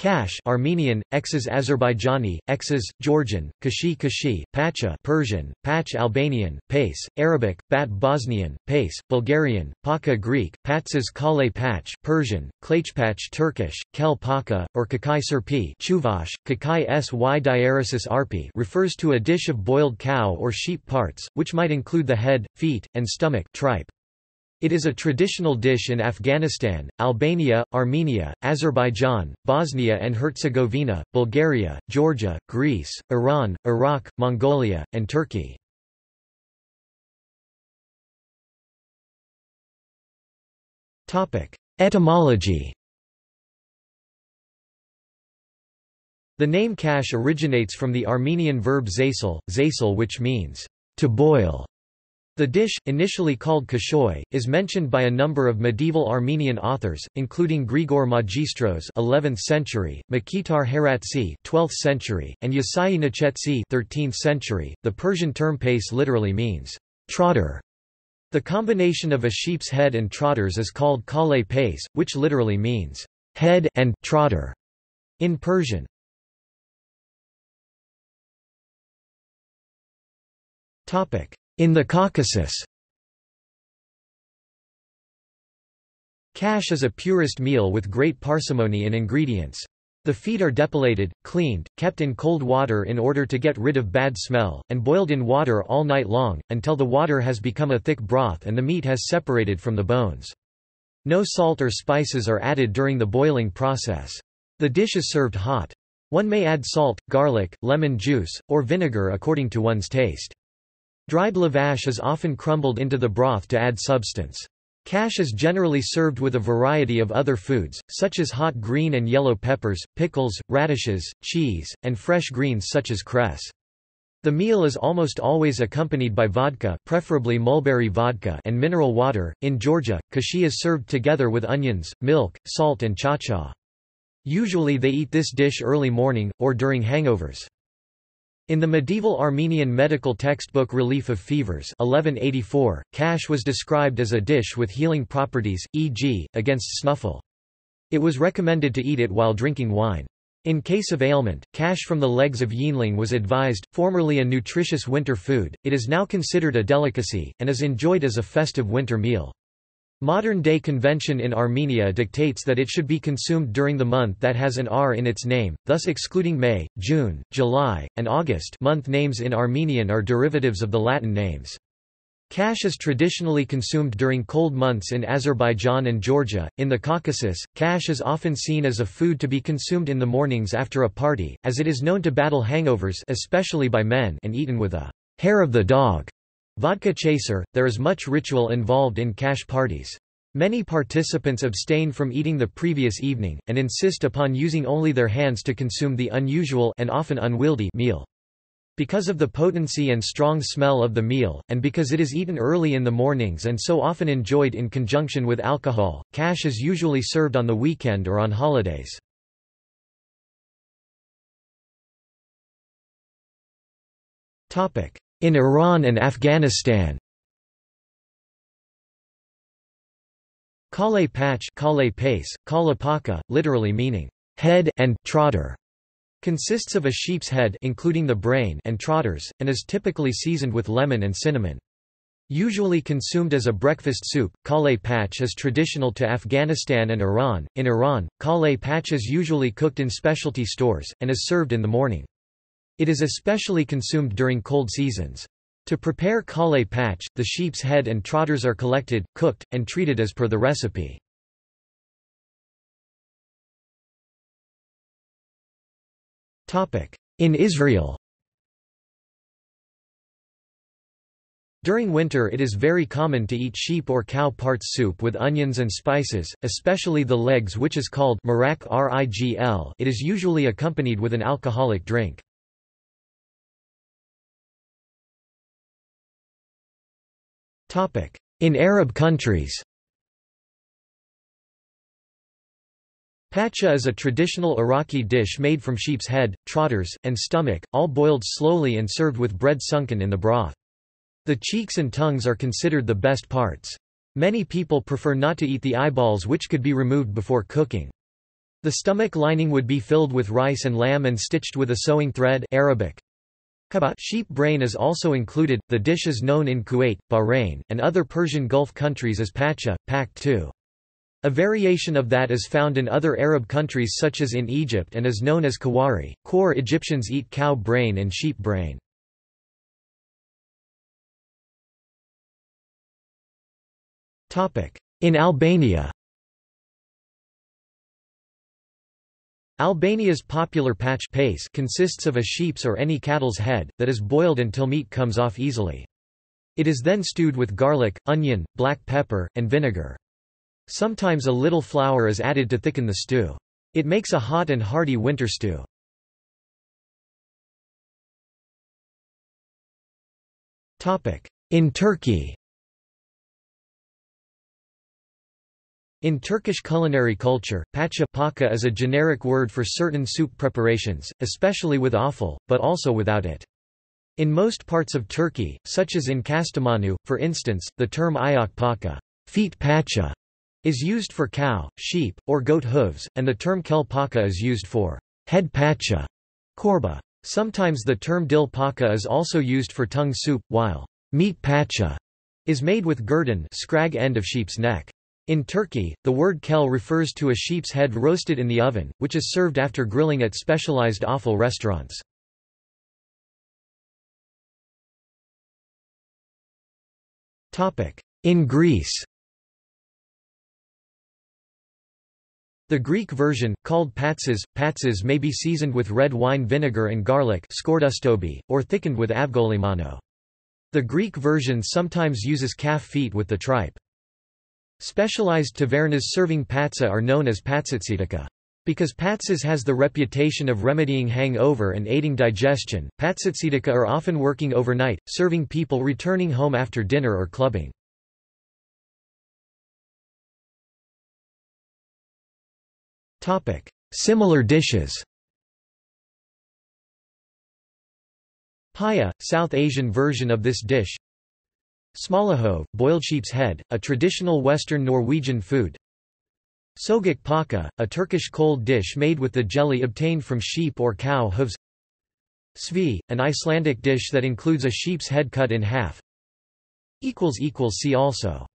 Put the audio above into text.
Khash Armenian, X's Azerbaijani, X's, Georgian, Kashi, Pacha Persian, Pach Albanian, Pace, Arabic, Bat Bosnian, Pace, Bulgarian, Pacha Greek, Patsas kalle-pache Persian, Klaichpach Turkish, Kel-Pacha, or Kakai Serpi Chuvash, Kakai Sy diaresis Arpi refers to a dish of boiled cow or sheep parts, which might include the head, feet, and stomach tripe. It is a traditional dish in Afghanistan, Albania, Armenia, Azerbaijan, Bosnia and Herzegovina, Bulgaria, Georgia, Greece, Iran, Iraq, Mongolia, and Turkey. Etymology. The name Khash originates from the Armenian verb zaysal, which means to boil. The dish, initially called kashoy, is mentioned by a number of medieval Armenian authors, including Grigor Magistros (11th century), Makitar Heratsi (12th century), and Yasai Nechetsi (13th century). The Persian term pace literally means trotter. The combination of a sheep's head and trotters is called kalle-pache, which literally means head and trotter in Persian. Topic: in the Caucasus. Khash is a purist meal with great parsimony in ingredients. The feet are depilated, cleaned, kept in cold water in order to get rid of bad smell, and boiled in water all night long, until the water has become a thick broth and the meat has separated from the bones. No salt or spices are added during the boiling process. The dish is served hot. One may add salt, garlic, lemon juice, or vinegar according to one's taste. Dried lavash is often crumbled into the broth to add substance. Khash is generally served with a variety of other foods, such as hot green and yellow peppers, pickles, radishes, cheese, and fresh greens such as cress. The meal is almost always accompanied by vodka, preferably mulberry vodka, and mineral water. In Georgia, kashi is served together with onions, milk, salt, and cha-cha. Usually they eat this dish early morning, or during hangovers. In the medieval Armenian medical textbook Relief of Fevers 1184, Khash was described as a dish with healing properties, e.g., against snuffle. It was recommended to eat it while drinking wine. In case of ailment, Khash from the legs of yeanling was advised. Formerly a nutritious winter food, it is now considered a delicacy, and is enjoyed as a festive winter meal. Modern-day convention in Armenia dictates that it should be consumed during the month that has an R in its name, thus excluding May, June, July, and August. Month names in Armenian are derivatives of the Latin names. Khash is traditionally consumed during cold months in Azerbaijan and Georgia. In the Caucasus, khash is often seen as a food to be consumed in the mornings after a party, as it is known to battle hangovers, especially by men, and eaten with a hair of the dog vodka chaser. There is much ritual involved in khash parties. Many participants abstain from eating the previous evening, and insist upon using only their hands to consume the unusual and often unwieldy meal. Because of the potency and strong smell of the meal, and because it is eaten early in the mornings and so often enjoyed in conjunction with alcohol, khash is usually served on the weekend or on holidays. In Iran and Afghanistan, kalle-pache, kalle-pache, kalle-pacha, literally meaning head and trotter, consists of a sheep's head, including the brain, and trotters, and is typically seasoned with lemon and cinnamon. Usually consumed as a breakfast soup, kalle-pache is traditional to Afghanistan and Iran. In Iran, kalle-pache is usually cooked in specialty stores and is served in the morning. It is especially consumed during cold seasons. To prepare kalle-pache, the sheep's head and trotters are collected, cooked, and treated as per the recipe. In Israel, during winter it is very common to eat sheep or cow parts soup with onions and spices, especially the legs, which is called marak rigl. It is usually accompanied with an alcoholic drink. In Arab countries, pacha is a traditional Iraqi dish made from sheep's head, trotters, and stomach, all boiled slowly and served with bread sunken in the broth. The cheeks and tongues are considered the best parts. Many people prefer not to eat the eyeballs, which could be removed before cooking. The stomach lining would be filled with rice and lamb and stitched with a sewing thread. Arabic. Sheep brain is also included. The dish is known in Kuwait, Bahrain, and other Persian Gulf countries as pacha, pak2. A variation of that is found in other Arab countries such as in Egypt and is known as kawari. Core Egyptians eat cow brain and sheep brain. In Albania. Albania's popular pacha consists of a sheep's or any cattle's head, that is boiled until meat comes off easily. It is then stewed with garlic, onion, black pepper, and vinegar. Sometimes a little flour is added to thicken the stew. It makes a hot and hearty winter stew. In Turkey. In Turkish culinary culture, pacha is a generic word for certain soup preparations, especially with offal, but also without it. In most parts of Turkey, such as in Kastamonu, for instance, the term ayak pacha, feet pacha, is used for cow, sheep, or goat hooves, and the term kel pacha is used for head pacha, korba. Sometimes the term dil pacha is also used for tongue soup, while meat pacha is made with gurdon, scrag end of sheep's neck. In Turkey, the word kel refers to a sheep's head roasted in the oven, which is served after grilling at specialized offal restaurants. In Greece. The Greek version, called patzas may be seasoned with red wine vinegar and garlic or thickened with avgolimano. The Greek version sometimes uses calf feet with the tripe. Specialized tavernas serving patsa are known as patsatsitika. Because patsas has the reputation of remedying hangover and aiding digestion, patsatsitika are often working overnight, serving people returning home after dinner or clubbing. Similar dishes. Paya, South Asian version of this dish. Smalahove, boiled sheep's head, a traditional Western Norwegian food. Sogukpaka, a Turkish cold dish made with the jelly obtained from sheep or cow hooves. Svi, an Icelandic dish that includes a sheep's head cut in half. See also